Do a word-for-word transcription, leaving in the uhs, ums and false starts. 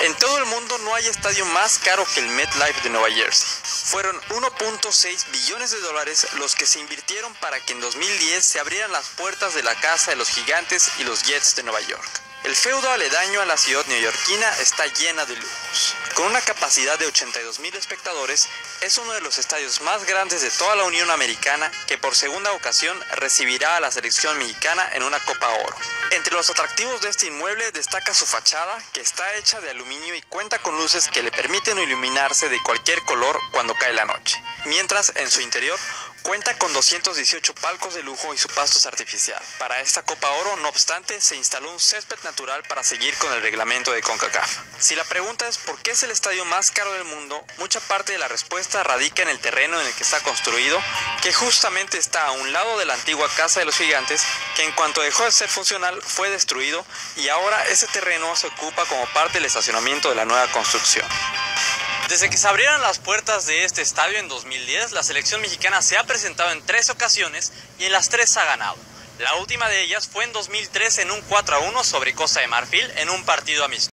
En todo el mundo no hay estadio más caro que el MetLife de Nueva Jersey. Fueron uno punto seis billones de dólares los que se invirtieron para que en dos mil diez se abrieran las puertas de la casa de los Gigantes y los Jets de Nueva York. El feudo aledaño a la ciudad neoyorquina está llena de lujos. Con una capacidad de ochenta y dos mil espectadores, es uno de los estadios más grandes de toda la Unión Americana, que por segunda ocasión recibirá a la selección mexicana en una Copa Oro. Entre los atractivos de este inmueble destaca su fachada, que está hecha de aluminio y cuenta con luces que le permiten iluminarse de cualquier color cuando cae la noche. Mientras, en su interior, cuenta con doscientos dieciocho palcos de lujo y su pasto es artificial. Para esta Copa Oro, no obstante, se instaló un césped natural para seguir con el reglamento de CONCACAF. Si la pregunta es por qué es el estadio más caro del mundo, mucha parte de la respuesta radica en el terreno en el que está construido, que justamente está a un lado de la antigua casa de los Gigantes, que en cuanto dejó de ser funcional fue destruido y ahora ese terreno se ocupa como parte del estacionamiento de la nueva construcción. Desde que se abrieron las puertas de este estadio en dos mil diez, la selección mexicana se ha presentado en tres ocasiones y en las tres ha ganado. La última de ellas fue en dos mil tres en un cuatro a uno sobre Costa de Marfil en un partido amistoso.